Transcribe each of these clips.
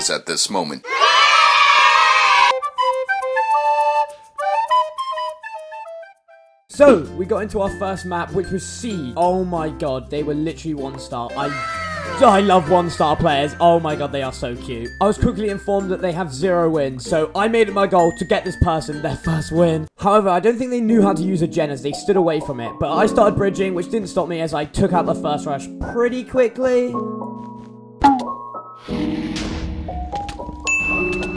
fellas at this moment. So, we got into our first map, which was C. Oh my god, they were literally one star. I love one-star players. Oh my god, they are so cute. I was quickly informed that they have 0 wins, so I made it my goal to get this person their first win. However, I don't think they knew how to use a gen as they stood away from it, but I started bridging, which didn't stop me as I took out the first rush pretty quickly.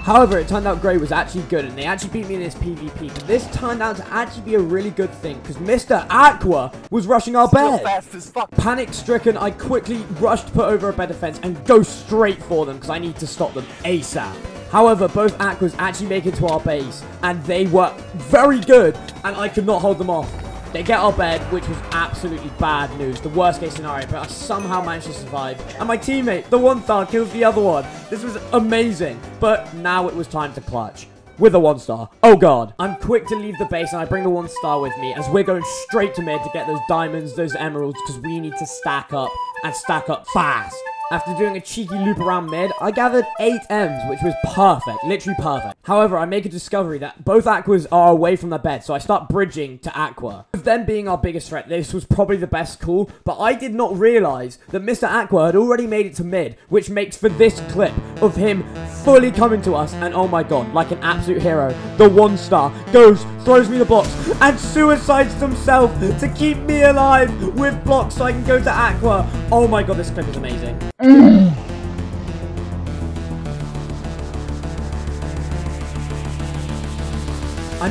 However, it turned out Gray was actually good, and they actually beat me in this PvP. But this turned out to actually be a really good thing, because Mr. Aqua was rushing our bed. Fast as fuck. Panic-stricken, I quickly rushed to put over a better fence and go straight for them, because I need to stop them ASAP. However, both Aquas actually make it to our base, and they were very good, and I could not hold them off. They get our bed, which was absolutely bad news. The worst case scenario, but I somehow managed to survive. And my teammate, the one star, kills the other one. This was amazing. But now it was time to clutch. With a 1-star. Oh god. I'm quick to leave the base and I bring the 1-star with me as we're going straight to mid to get those diamonds, those emeralds, because we need to stack up and stack up fast. After doing a cheeky loop around mid, I gathered 8 Ms, which was perfect, literally perfect. However, I make a discovery that both Aquas are away from their bed, so I start bridging to Aqua. With them being our biggest threat, this was probably the best call, but I did not realise that Mr. Aqua had already made it to mid, which makes for this clip of him fully coming to us, and oh my god, like an absolute hero, the 1-star goes, throws me the blocks, and suicides himself to keep me alive with blocks so I can go to Aqua. Oh my god, this clip is amazing. I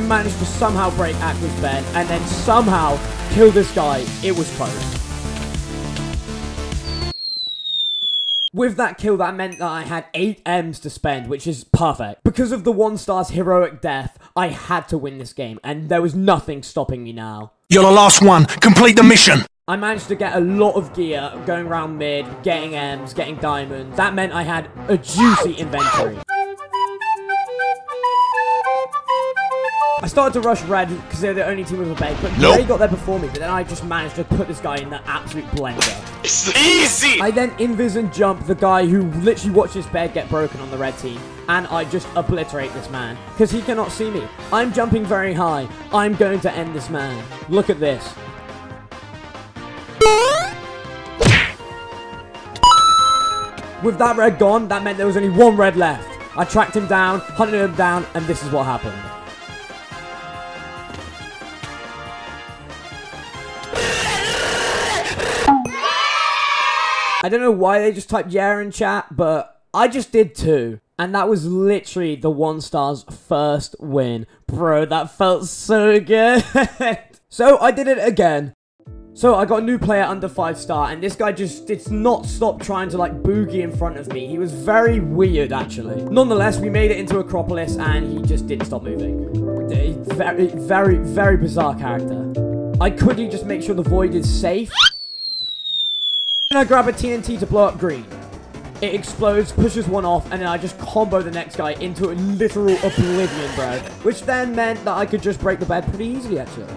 managed to somehow break Aqua's bed and then somehow kill this guy. It was close. With that kill, that meant that I had 8 Ms to spend, which is perfect. Because of the 1-star's heroic death, I had to win this game, and there was nothing stopping me now. You're the last one. Complete the mission. I managed to get a lot of gear going around mid, getting Ms, getting diamonds. That meant I had a juicy inventory. I started to rush red because they were the only team with a bait, but Gray got there before me, but then I just managed to put this guy in the absolute blender. It's easy! I then invis and jump the guy who literally watched his bed get broken on the red team, and I just obliterate this man, because he cannot see me. I'm jumping very high. I'm going to end this man. Look at this. With that red gone, that meant there was only 1 red left. I tracked him down, hunted him down, and this is what happened. I don't know why they just typed yeah in chat, but I just did too. And that was literally the 1-star's first win. Bro, that felt so good. So I did it again. So I got a new player under 5-star, and this guy just did not stop trying to like boogie in front of me. He was very weird actually. Nonetheless, we made it into Acropolis and he just didn't stop moving. Very, very, very bizarre character. I quickly just make sure the void is safe. Then I grab a TNT to blow up green. It explodes, pushes one off, and then I just combo the next guy into a literal oblivion, bro. Which then meant that I could just break the bed pretty easily actually.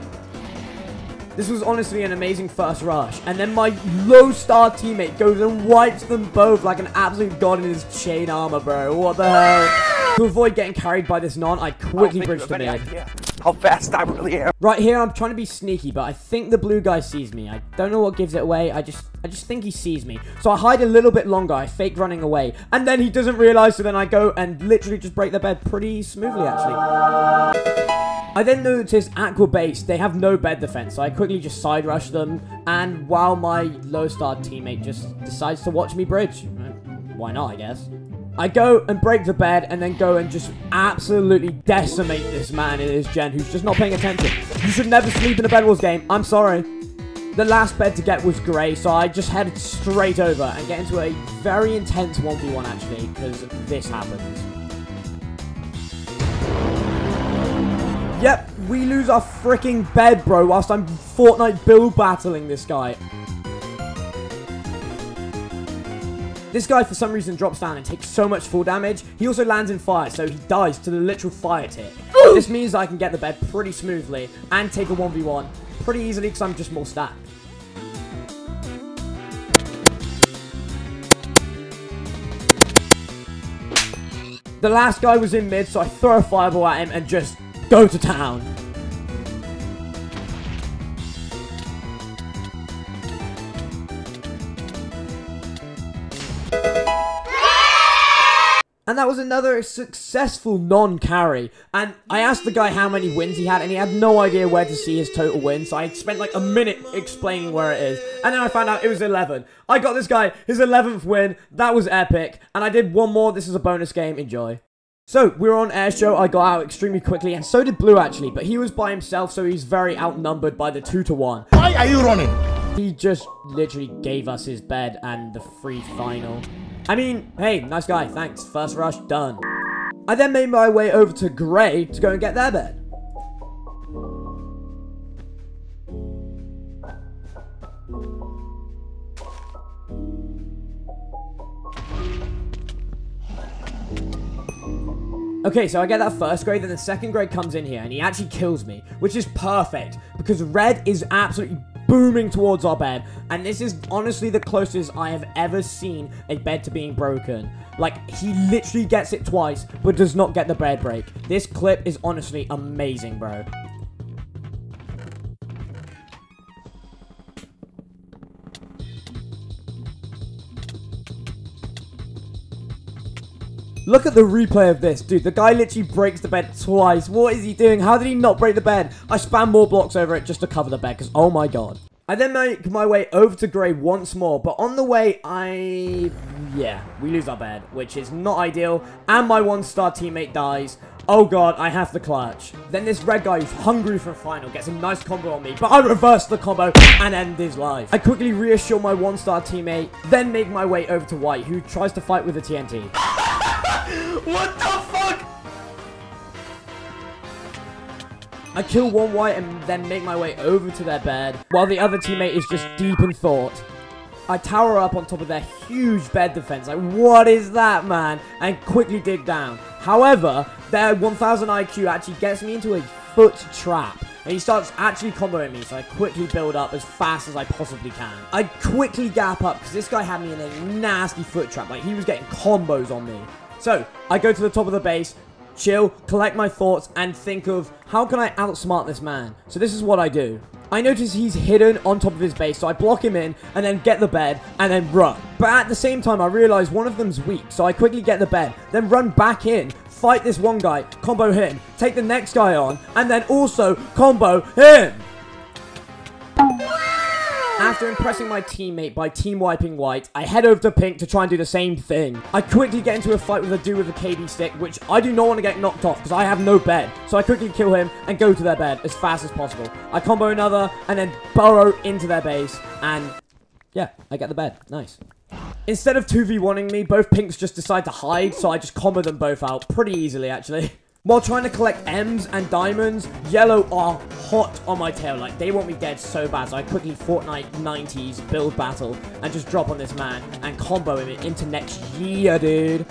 This was honestly an amazing first rush. And then my low-star teammate goes and wipes them both like an absolute god in his chain armor, bro. What the hell? To avoid getting carried by this non, I quickly bridged to mid. How fast I really am. Right here, I'm trying to be sneaky, but I think the blue guy sees me. I don't know what gives it away. I just think he sees me. So I hide a little bit longer. I fake running away. And then he doesn't realize, so then I go and literally just break the bed pretty smoothly, actually. I then noticed Aqua base, they have no bed defense, so I quickly just side rush them, and while my low-star teammate just decides to watch me bridge. Why not, I guess. I go and break the bed, and then go and just absolutely decimate this man in his gen who's just not paying attention. You should never sleep in a Bedwars game, I'm sorry. The last bed to get was Gray, so I just headed straight over and get into a very intense 1v1 actually, because this happens. Yep, we lose our freaking bed, bro, whilst I'm Fortnite build battling this guy. This guy, for some reason, drops down and takes so much fall damage. He also lands in fire, so he dies to the literal fire tip. This means I can get the bed pretty smoothly and take a 1v1 pretty easily because I'm just more stacked. The last guy was in mid, so I throw a fireball at him and just go to town. And that was another successful non-carry. And I asked the guy how many wins he had, and he had no idea where to see his total wins. So I spent like a minute explaining where it is. And then I found out it was 11. I got this guy his 11th win. That was epic. And I did one more. This is a bonus game. Enjoy. So, we were on Airshow. I got out extremely quickly. And so did Blue, actually. But he was by himself, so he's very outnumbered by the 2-to-1. Why are you running? He just literally gave us his bed and the free final. I mean, hey, nice guy, thanks. First rush, done. I then made my way over to Grey to go and get their bed. Okay, so I get that first grade, then the second grade comes in here, and he actually kills me, which is perfect, because red is absolutely booming towards our bed, and this is honestly the closest I have ever seen a bed to being broken. Like, he literally gets it twice, but does not get the bed break. This clip is honestly amazing, bro. Look at the replay of this, dude. The guy literally breaks the bed twice. What is he doing? How did he not break the bed? I spam more blocks over it just to cover the bed, because oh my god. I then make my way over to Grey once more, but on the way, we lose our bed, which is not ideal, and my one-star teammate dies. Oh god, I have to clutch. Then this red guy who's hungry for a final gets a nice combo on me, but I reverse the combo and end his life. I quickly reassure my one-star teammate, then make my way over to white, who tries to fight with the TNT. What the fuck? I kill one white and then make my way over to their bed, while the other teammate is just deep in thought. I tower up on top of their huge bed defense, like, what is that, man? And quickly dig down. However, their 1000 IQ actually gets me into a foot trap, and he starts actually comboing me, so I quickly build up as fast as I possibly can. I quickly gap up, because this guy had me in a nasty foot trap, like, he was getting combos on me. So, I go to the top of the base, chill, collect my thoughts, and think of, how can I outsmart this man? So this is what I do. I notice he's hidden on top of his base, so I block him in, and then get the bed, and then run. But at the same time, I realize one of them's weak, so I quickly get the bed, then run back in, fight this one guy, combo him, take the next guy on, and then also combo him! After impressing my teammate by team wiping white, I head over to pink to try and do the same thing. I quickly get into a fight with a dude with a KB stick, which I do not want to get knocked off because I have no bed. So I quickly kill him and go to their bed as fast as possible. I combo another and then burrow into their base, and yeah, I get the bed. Nice. Instead of 2v1ing me, both pinks just decide to hide, so I just combo them both out pretty easily, actually. While trying to collect M's and diamonds, yellow are hot on my tail. Like, they want me dead so bad. So I quickly Fortnite 90s build battle and just drop on this man and combo him into next year, dude.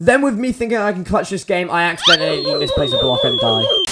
Then with me thinking I can clutch this game, I accidentally misplace a block and die.